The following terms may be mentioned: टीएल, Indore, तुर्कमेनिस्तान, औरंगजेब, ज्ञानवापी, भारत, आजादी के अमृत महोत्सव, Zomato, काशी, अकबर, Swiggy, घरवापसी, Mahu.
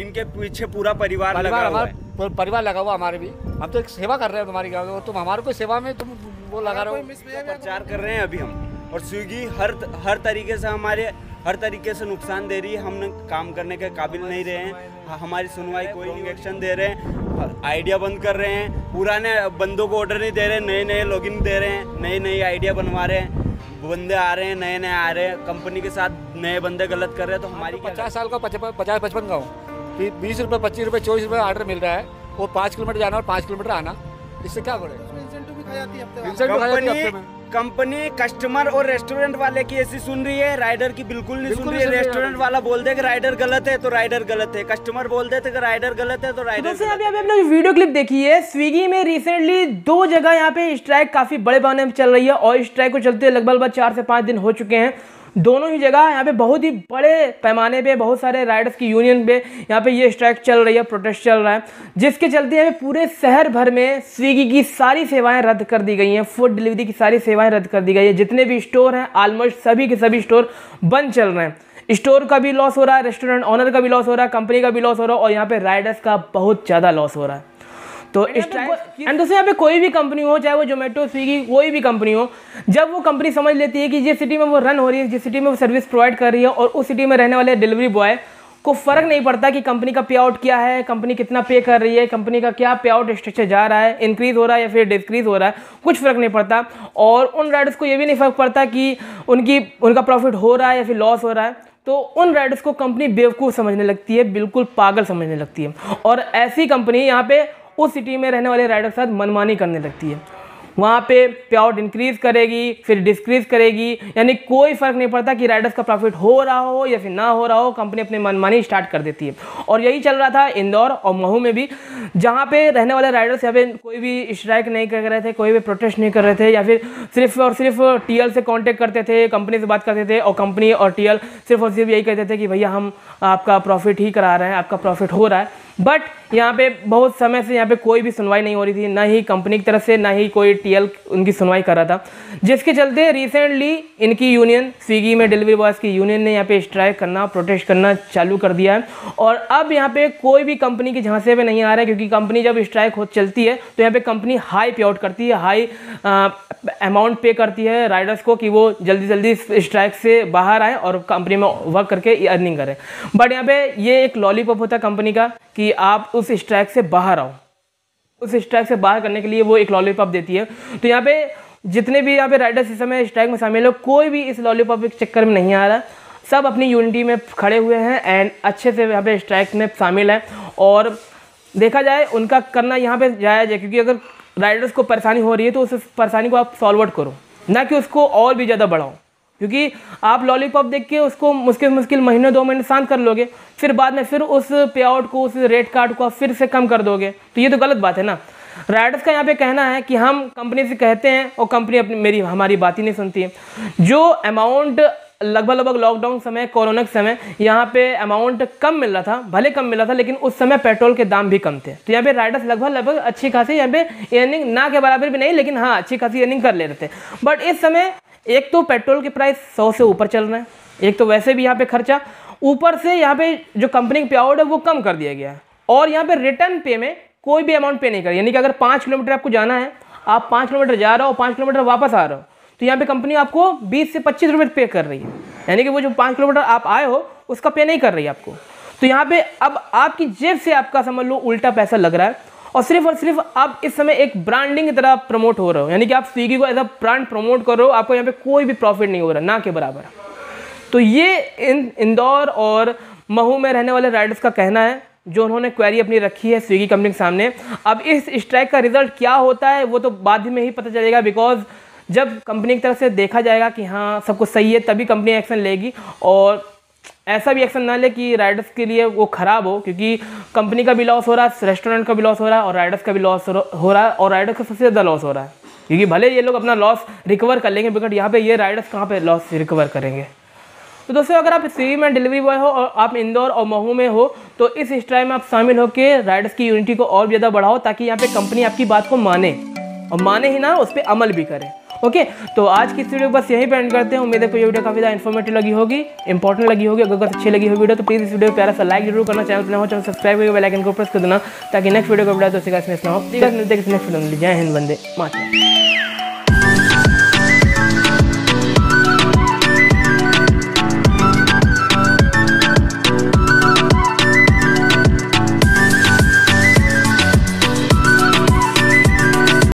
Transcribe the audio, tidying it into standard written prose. इनके पीछे पूरा परिवार लगा हुआ है। परिवार लगा हुआ हमारे भी, हम तो एक सेवा कर रहे हैं तुम्हारी गाँव में, तुम हमारे को सेवा में तुम वो लगा रहे हो, प्रचार कर रहे हैं अभी हम। और स्विगी हर तरीके से हमारे हर तरीके से नुकसान दे रही है, हम काम करने के काबिल नहीं रहे हैं, हमारी सुनवाई कोई नहीं, एक्शन दे रहे हैं, आइडिया बंद कर रहे हैं, पुराने बंदों को ऑर्डर नहीं दे रहे, नए नए लॉगिन दे रहे हैं, नए नए आइडिया बनवा रहे हैं, बंदे आ रहे हैं नए नए आ रहे हैं, कंपनी के साथ नए बंदे गलत कर रहे हैं। तो हमारी 50 साल का 50-55 का हो, 20 रुपये 25 रुपये 24 रुपये ऑर्डर मिल रहा है, वो 5 किलोमीटर जाना और 5 किलोमीटर आना, इससे क्या बढ़ेगा? कंपनी कस्टमर और रेस्टोरेंट वाले की ऐसी सुन रही है, राइडर की बिल्कुल नहीं सुन रही है। रेस्टोरेंट वाला बोल दे कि राइडर गलत है तो राइडर गलत है, कस्टमर बोल देते कि राइडर गलत है तो राइडर। दोस्तों अभी आपने वीडियो क्लिप देखी है, स्विगी में रिसेंटली 2 जगह यहाँ पे स्ट्राइक काफी बड़े पैमाने पर चल रही है और स्ट्राइक को चलते लगभग 4 से 5 दिन हो चुके हैं। दोनों ही जगह यहाँ पे बहुत ही बड़े पैमाने पे बहुत सारे राइडर्स की यूनियन पे यहाँ पे ये स्ट्राइक चल रही है, प्रोटेस्ट चल रहा है, जिसके चलते यहाँ पे पूरे शहर भर में स्विगी की सारी सेवाएं रद्द कर दी गई हैं, फूड डिलीवरी की सारी सेवाएं रद्द कर दी गई है। जितने भी स्टोर हैं ऑलमोस्ट सभी के सभी स्टोर बंद चल रहे हैं, स्टोर का भी लॉस हो रहा है, रेस्टोरेंट ऑनर का भी लॉस हो रहा है, कंपनी का भी लॉस हो रहा है और यहाँ पे राइडर्स का बहुत ज़्यादा लॉस हो रहा है। तो एंड दोस्तों यहाँ पे कोई भी कंपनी हो, चाहे वो जोमेटो स्विगी कोई भी कंपनी हो, जब वो कंपनी समझ लेती है कि जिस सिटी में वो रन हो रही है, जिस सिटी में वो सर्विस प्रोवाइड कर रही है और उस सिटी में रहने वाले डिलीवरी बॉय को फ़र्क नहीं पड़ता कि कंपनी का पे आउट क्या है, कंपनी कितना पे कर रही है, कंपनी का क्या पे आउट स्ट्रक्चर जा रहा है, इंक्रीज़ हो रहा है या फिर डिक्रीज़ हो रहा है, कुछ फ़र्क नहीं पड़ता। और उन राइडर्स को ये भी नहीं फ़र्क पड़ता कि उनका प्रॉफिट हो रहा है या फिर लॉस हो रहा है, तो उन राइडर्स को कंपनी बेवकूफ़ समझने लगती है, बिल्कुल पागल समझने लगती है और ऐसी कंपनी यहाँ पे उस सिटी में रहने वाले राइडर के साथ मनमानी करने लगती है, वहाँ पे आउट इंक्रीज़ करेगी फिर डिक्रीज़ करेगी, यानी कोई फ़र्क नहीं पड़ता कि राइडर्स का प्रॉफिट हो रहा हो या फिर ना हो रहा हो, कंपनी अपने मनमानी स्टार्ट कर देती है। और यही चल रहा था इंदौर और महू में भी, जहाँ पे रहने वाले राइडर्स यहाँ पे कोई भी स्ट्राइक नहीं कर रहे थे, कोई भी प्रोटेस्ट नहीं कर रहे थे, या फिर सिर्फ और सिर्फ टीएल से कॉन्टैक्ट करते थे, कंपनी से बात करते थे और कंपनी और टीएल सिर्फ और सिर्फ यही कहते थे कि भैया हम आपका प्रॉफिट ही करा रहे हैं, आपका प्रॉफिट हो रहा है। बट यहाँ पे बहुत समय से यहाँ पे कोई भी सुनवाई नहीं हो रही थी, ना ही कंपनी की तरफ से ना ही कोई टीएल उनकी सुनवाई कर रहा था, जिसके चलते रिसेंटली इनकी यूनियन स्विगी में डिलीवरी बॉयज़ की यूनियन ने यहाँ पे स्ट्राइक करना प्रोटेस्ट करना चालू कर दिया है। और अब यहाँ पे कोई भी कंपनी के झांसे में नहीं आ रहा है, क्योंकि कंपनी जब स्ट्राइक हो चलती है तो यहाँ पर कंपनी हाई पे आउट करती है, हाई अमाउंट पे करती है राइडर्स को कि वो जल्दी जल्दी स्ट्राइक से बाहर आए और कंपनी में वर्क करके अर्निंग करें। बट यहाँ पे ये एक लॉलीपॉप होता है कंपनी का कि आप उस स्ट्राइक से बाहर आओ, उस स्ट्राइक से बाहर करने के लिए वो एक लॉलीपॉप देती है। तो यहाँ पे जितने भी यहाँ पे राइडर्स इस समय स्ट्राइक में शामिल हो, कोई भी इस लॉलीपॉप के चक्कर में नहीं आ रहा, सब अपनी यूनिटी में खड़े हुए हैं एंड अच्छे से यहाँ पे स्ट्राइक में शामिल हैं। और देखा जाए उनका करना यहाँ पे जायज़ है, क्योंकि अगर राइडर्स को परेशानी हो रही है तो उस परेशानी को आप सॉल्व आउट करो, ना कि उसको और भी ज़्यादा बढ़ाओ, क्योंकि आप लॉलीपॉप देख के उसको मुश्किल महीने 2 महीने शांत कर लोगे, फिर बाद में फिर उस पे आउट को उस रेट कार्ड को आप फिर से कम कर दोगे, तो ये तो गलत बात है ना। राइडर्स का यहाँ पे कहना है कि हम कंपनी से कहते हैं और कंपनी अपनी हमारी बात ही नहीं सुनती है। जो अमाउंट लगभग लॉकडाउन समय कोरोना के समय यहाँ पे अमाउंट कम मिल रहा था, भले कम मिल रहा था लेकिन उस समय पेट्रोल के दाम भी कम थे, तो यहाँ पे राइडर्स लगभग अच्छी खासी यहाँ पे अर्निंग ना के बराबर भी नहीं लेकिन हाँ अच्छी खासी अर्निंग कर ले रहे थे। बट इस समय एक तो पेट्रोल के प्राइस 100 से ऊपर चल रहे हैं, एक तो वैसे भी यहाँ पे खर्चा, ऊपर से यहाँ पे जो कंपनी पे आउट है वो कम कर दिया गया है और यहाँ पे रिटर्न पे में कोई भी अमाउंट पे नहीं कर, यानी कि अगर 5 किलोमीटर आपको जाना है, आप 5 किलोमीटर जा रहे हो और 5 किलोमीटर वापस आ रहे हो, तो यहाँ पे कंपनी आपको 20 से 25 रुपये पे कर रही है, यानी कि वो जो 5 किलोमीटर आप आए हो उसका पे नहीं कर रही है आपको। तो यहाँ पे अब आपकी जेब से आपका समझ लो उल्टा पैसा लग रहा है और सिर्फ आप इस समय एक ब्रांडिंग की तरह प्रमोट हो रहे हो, यानी कि आप स्विगी को एज अ ब्रांड प्रमोट कर रहे हो, आपको यहाँ पे कोई भी प्रॉफिट नहीं हो रहा, ना के बराबर। तो ये इंदौर और महू में रहने वाले राइडर्स का कहना है, जो उन्होंने क्वेरी अपनी रखी है स्विगी कंपनी के सामने। अब इस स्ट्राइक का रिजल्ट क्या होता है वो तो बाद में ही पता चलेगा, बिकॉज जब कंपनी की तरफ से देखा जाएगा कि हाँ सब कुछ सही है तभी कंपनी एक्शन लेगी, और ऐसा भी एक्शन ना ले कि राइडर्स के लिए वो ख़राब हो, क्योंकि कंपनी का भी लॉस हो रहा है, रेस्टोरेंट का भी लॉस हो रहा है और राइडर्स का भी लॉस हो रहा है, और राइडर्स का सबसे ज़्यादा लॉस हो रहा है, क्योंकि भले ये लोग अपना लॉस रिकवर कर लेंगे बट यहाँ पे ये राइडर्स कहाँ पे लॉस रिकवर करेंगे। तो दोस्तों अगर आप स्विगी में डिलीवरी बॉय हो और आप इंदौर और महू में हो तो इस स्ट्राइक में आप शामिल होकर राइडर्स की यूनिटी को और ज़्यादा बढ़ाओ, ताकि यहाँ पर कंपनी आपकी बात को माने, और माने ही ना उस पर अमल भी करे। ओके, तो आज की इस वीडियो बस यहीं पे एंड करते हैं। उम्मीद है कोई वीडियो काफी ज्यादा इन्फॉर्मेटिव लगी होगी, इंपॉर्टेंट लगी होगी। अगर अच्छी लगी होगी वीडियो तो प्लीज़ इस वीडियो को प्यारा सा लाइक जरूर करना, चैनल सब्सक्राइब करके बेल आइकन को प्रेस कर देना ताकि नेक्स्ट वीडियो का अपडेट हो सके। इसमें जय हिंद, वंदे मातरम।